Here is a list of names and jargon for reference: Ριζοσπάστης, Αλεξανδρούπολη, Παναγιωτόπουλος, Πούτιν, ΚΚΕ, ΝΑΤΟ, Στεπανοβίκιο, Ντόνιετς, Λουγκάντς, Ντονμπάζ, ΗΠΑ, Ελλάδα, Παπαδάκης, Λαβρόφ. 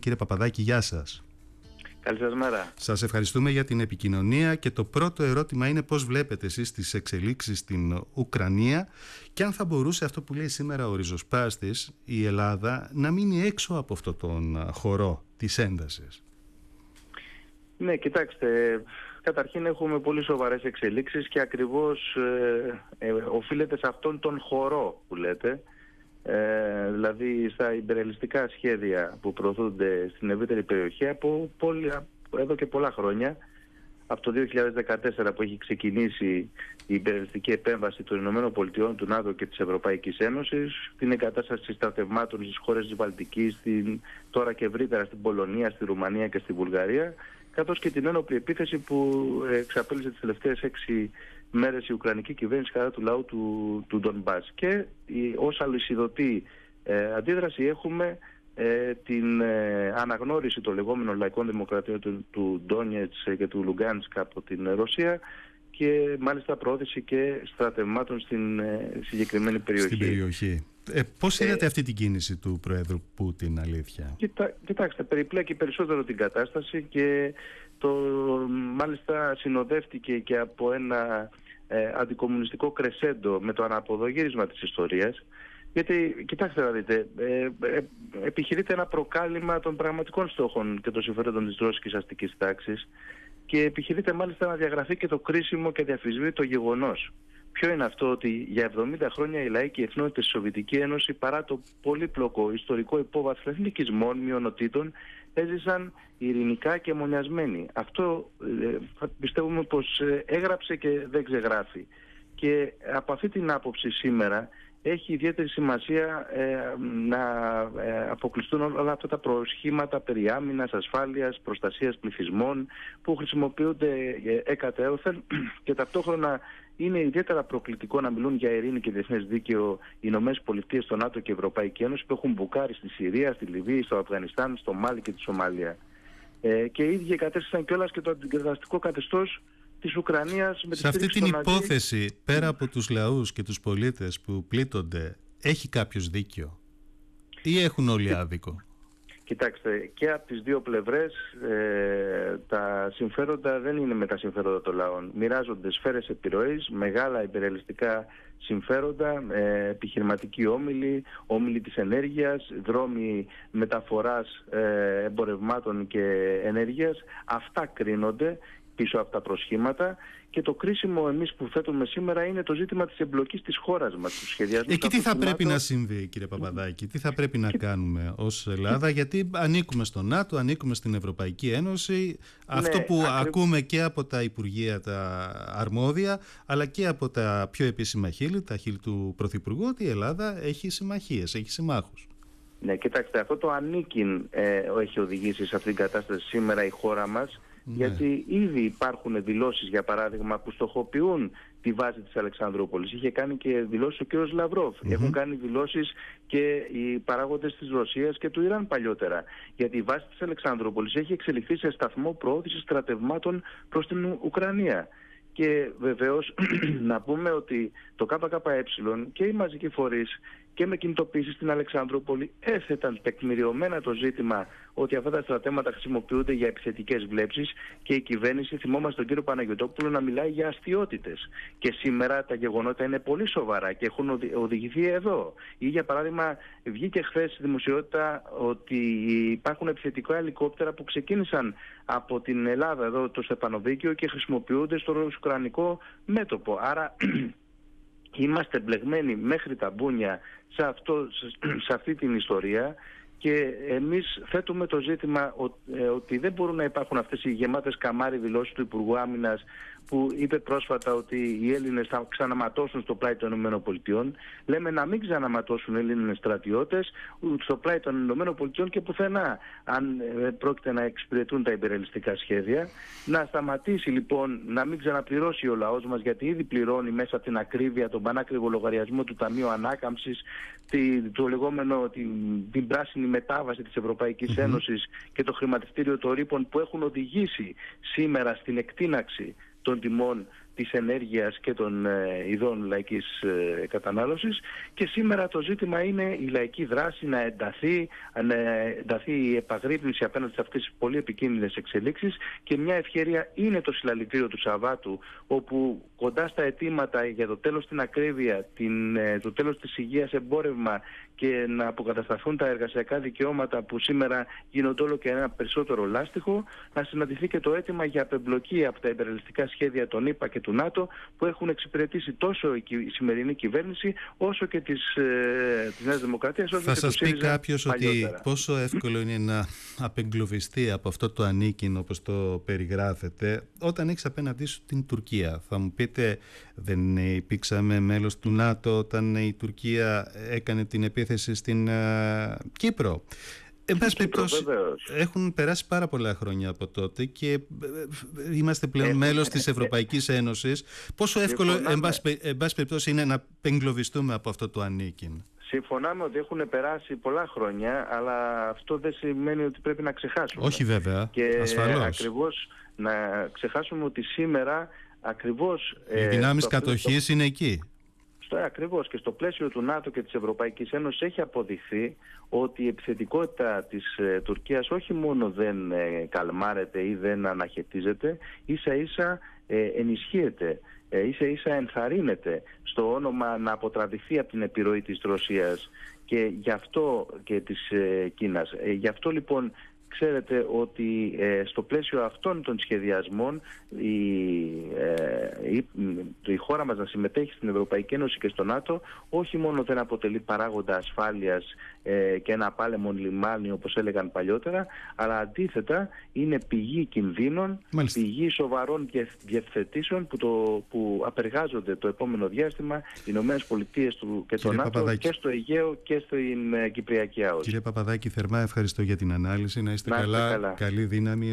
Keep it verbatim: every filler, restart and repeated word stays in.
Κύριε Παπαδάκη, γεια σας. Καλή σας μέρα. Σας ευχαριστούμε για την επικοινωνία και το πρώτο ερώτημα είναι πώς βλέπετε εσείς τις εξελίξεις στην Ουκρανία και αν θα μπορούσε αυτό που λέει σήμερα ο Ριζοσπάστης, η Ελλάδα, να μείνει έξω από αυτόν τον χορό της έντασης. Ναι, κοιτάξτε, καταρχήν έχουμε πολύ σοβαρές εξελίξεις και ακριβώς ε, ε, οφείλεται σε αυτόν τον χορό που λέτε. Ε, δηλαδή στα ιμπεριαλιστικά σχέδια που προωθούνται στην ευρύτερη περιοχή από πολύ, εδώ και πολλά χρόνια, από το δύο χιλιάδες δεκατέσσερα που έχει ξεκινήσει η ιμπεριαλιστική επέμβαση των ΗΠΑ, του ΝΑΤΟ και της Ευρωπαϊκής Ένωσης, την εγκατάσταση στρατευμάτων στις χώρες της Βαλτικής, στην, τώρα και ευρύτερα στην Πολωνία, στη Ρουμανία και στη Βουλγαρία, καθώς και την ένοπλη επίθεση που εξαπέλυσε τις τελευταίες έξι μέρες η Ουκρανική κυβέρνηση κατά του λαού του, του Ντονμπάζ. Και η, ως αλυσιδωτή ε, αντίδραση έχουμε ε, την ε, αναγνώριση των λεγόμενων λαϊκών δημοκρατιών του, του Ντόνιετς και του Λουγκάντς από την Ρωσία και μάλιστα προώθηση και στρατευμάτων στην ε, συγκεκριμένη περιοχή. Στην περιοχή. Ε, πώς είδατε ε, αυτή την κίνηση του Προέδρου Πούτιν, αλήθεια? Κοιτά, κοιτάξτε, περιπλέκει περισσότερο την κατάσταση και το, μάλιστα συνοδεύτηκε και από ένα ε, αντικομμουνιστικό κρεσέντο με το αναποδογύρισμα της ιστορίας. Γιατί, κοιτάξτε να δείτε, ε, ε, επιχειρείται ένα προκάλυμα των πραγματικών στόχων και των συμφερόντων της ρώσικης αστικής τάξης και επιχειρείται μάλιστα να διαγραφεί και το κρίσιμο και διαφυσβήτητο γεγονός. Ποιο είναι αυτό? Ότι για εβδομήντα χρόνια οι λαοί και οι εθνότητες της Σοβιετική Ένωση, παρά το πολύπλοκο ιστορικό υπόβαθρο εθνικισμών, μειονοτήτων, έζησαν ειρηνικά και μονιασμένοι. Αυτό ε, πιστεύουμε πως έγραψε και δεν ξεγράφει. Και από αυτή την άποψη σήμερα έχει ιδιαίτερη σημασία ε, να ε, αποκλειστούν όλα αυτά τα προσχήματα περί άμυνας, ασφάλειας, προστασίας πληθυσμών που χρησιμοποιούνται εκατέρωθεν και ταυτόχρονα είναι ιδιαίτερα προκλητικό να μιλούν για ειρήνη και διεθνές δίκαιο οι Ηνωμένες Πολιτείες, το ΝΑΤΟ και η Ευρωπαϊκή Ένωση που έχουν μπουκάρει στη Συρία, στη Λιβύη, στο Αφγανιστάν, στο Μάλι και τη Σομαλία. Ε, και οι ίδιοι εγκατέστησαν κιόλας και το αντικαταστατικό καθεστώς της Ουκρανίας με τη στήριξη. Σε αυτή την υπόθεση, πέρα από τους λαούς και τους πολίτες που πλήττονται, έχει κάποιος δίκιο ή έχουν όλοι άδικο? Κοιτάξτε, και από τις δύο πλευρές ε, τα συμφέροντα δεν είναι με τα συμφέροντα των λαών. Μοιράζονται σφαίρες επιρροής, μεγάλα υπερελιστικά συμφέροντα, ε, επιχειρηματικοί όμιλοι, όμιλοι της ενέργειας, δρόμοι μεταφοράς ε, εμπορευμάτων και ενέργειας. Αυτά κρίνονται πίσω από τα προσχήματα και το κρίσιμο εμείς που θέτουμε σήμερα είναι το ζήτημα της εμπλοκής της χώρας μας, του σχεδιασμού. Εκεί τι θα πρέπει να συμβεί, κύριε Παπαδάκη, τι θα πρέπει να κάνουμε ως Ελλάδα, γιατί ανήκουμε στο ΝΑΤΟ, ανήκουμε στην Ευρωπαϊκή Ένωση, αυτό που ακούμε και από τα Υπουργεία τα αρμόδια, αλλά και από τα πιο επίσημα χείλη, τα χείλη του Πρωθυπουργού, ότι η Ελλάδα έχει συμμαχίες, έχει συμμάχους. Ναι, κοιτάξτε, αυτό το ανήκειν ε, έχει οδηγήσει σε αυτήν την κατάσταση σήμερα η χώρα μας. Ναι. Γιατί ήδη υπάρχουν δηλώσεις, για παράδειγμα, που στοχοποιούν τη βάση της Αλεξανδρούπολης. Είχε κάνει και δηλώσεις ο κ. Λαβρόφ. Mm-hmm. Έχουν κάνει δηλώσεις και οι παράγοντες της Ρωσίας και του Ιράν παλιότερα. Γιατί η βάση της Αλεξανδρούπολης έχει εξελιχθεί σε σταθμό προώθησης στρατευμάτων προς την Ουκρανία. Και βεβαίως να πούμε ότι το ΚΚΕ και οι μαζικοί φορείς και με κινητοποίηση στην Αλεξανδρούπολη έθεταν τεκμηριωμένα το ζήτημα ότι αυτά τα στρατεύματα χρησιμοποιούνται για επιθετικές βλέψεις και η κυβέρνηση, θυμόμαστε τον κύριο Παναγιωτόπουλο να μιλάει για αστιότητες. Και σήμερα τα γεγονότα είναι πολύ σοβαρά και έχουν οδηγηθεί εδώ. Ή για παράδειγμα, βγήκε χθες στη δημοσιότητα ότι υπάρχουν επιθετικά ελικόπτερα που ξεκίνησαν από την Ελλάδα, εδώ το Στεπανοβίκιο, και χρησιμοποιούνται στο ρωσικο-ουκρανικό μέτωπο. Άρα είμαστε μπλεγμένοι μέχρι τα μπούνια σε, αυτό, σε αυτή την ιστορία και εμείς θέτουμε το ζήτημα ότι δεν μπορούν να υπάρχουν αυτές οι γεμάτες καμάρι δηλώσεις του Υπουργού Άμυνας που είπε πρόσφατα ότι οι Έλληνες θα ξαναματώσουν στο πλάι των ΗΠΑ. Λέμε να μην ξαναματώσουν Έλληνες στρατιώτες στο πλάι των ΗΠΑ και πουθενά, αν πρόκειται να εξυπηρετούν τα υπερελιστικά σχέδια. Να σταματήσει λοιπόν, να μην ξαναπληρώσει ο λαός μας, γιατί ήδη πληρώνει μέσα από την ακρίβεια, τον πανάκριβο λογαριασμό του Ταμείου Ανάκαμψης, το λεγόμενο, την, την πράσινη μετάβαση της Ευρωπαϊκής mm-hmm. Ένωσης και το χρηματιστήριο των ρήπων που έχουν οδηγήσει σήμερα στην εκτείναξη των τιμών της ενέργειας και των ειδών λαϊκής κατανάλωσης, και σήμερα το ζήτημα είναι η λαϊκή δράση να ενταθεί, να ενταθεί η επαγρύπνηση απέναντι σε αυτές τις πολύ επικίνδυνες εξελίξεις, και μια ευκαιρία είναι το συλλαλητήριο του Σαββάτου, όπου κοντά στα αιτήματα για το τέλος στην ακρίβεια, την, το τέλος της υγείας εμπόρευμα και να αποκατασταθούν τα εργασιακά δικαιώματα που σήμερα γίνονται όλο και ένα περισσότερο λάστιχο, να συναντηθεί και το αίτημα για απεμπλοκή από τα υπερελιστικά σχέδια των ΗΠΑ και του ΝΑΤΟ, που έχουν εξυπηρετήσει τόσο η σημερινή κυβέρνηση όσο και της, ε, της Νέας Δημοκρατίας. Θα σας πει κάποιος ότι πόσο εύκολο είναι να απεγκλωβιστεί από αυτό το ανίκειν, όπως το περιγράφεται, όταν έχεις απέναντί σου την Τουρκία. Θα μου πείτε, δεν υπήρξαμε μέλος του ΝΑΤΟ όταν η Τουρκία έκανε την επίθεση στην uh, Κύπρο. Εν πάση περιπτώσει, έχουν περάσει πάρα πολλά χρόνια από τότε και είμαστε πλέον μέλος της Ευρωπαϊκής Ένωσης. Πόσο εύκολο, εν πάση περιπτώσει, είναι να εγκλωβιστούμε από αυτό το ανίκειν. Συμφωνάμε ότι έχουν περάσει πολλά χρόνια, αλλά αυτό δεν σημαίνει ότι πρέπει να ξεχάσουμε. Όχι βέβαια, και ασφαλώς. Ακριβώς να ξεχάσουμε ότι σήμερα ακριβώς... Οι δυνάμεις κατοχής είναι εκεί. Ακριβώς, και στο πλαίσιο του ΝΑΤΟ και της Ευρωπαϊκής Ένωσης έχει αποδειχθεί ότι η επιθετικότητα της ε, Τουρκίας όχι μόνο δεν ε, καλμάρεται ή δεν αναχαιτίζεται, ίσα ίσα ε, ενισχύεται, ε, ίσα ίσα ενθαρρύνεται στο όνομα να αποτραβηθεί από την επιρροή της Ρωσίας και, γι' αυτό, και της ε, Κίνας. Ε, γι' αυτό λοιπόν... Ξέρετε ότι ε, στο πλαίσιο αυτών των σχεδιασμών η, ε, η, η χώρα μας να συμμετέχει στην Ευρωπαϊκή Ένωση και στο ΝΑΤΟ όχι μόνο δεν αποτελεί παράγοντα ασφάλειας ε, και ένα απάλεμον λιμάνι όπως έλεγαν παλιότερα, αλλά αντίθετα είναι πηγή κινδύνων, μάλιστα, πηγή σοβαρών διευθετήσεων που, το, που απεργάζονται το επόμενο διάστημα οι Ηνωμένες Πολιτείες και το ΝΑΤΟ, Παπαδάκη, και στο Αιγαίο και στην ε, Κυπριακή Αόση. Κύριε Παπαδάκη, θερμά ευχαριστώ για την ανάλυση. Να είστε, Να είστε καλά. καλά, καλή δύναμη.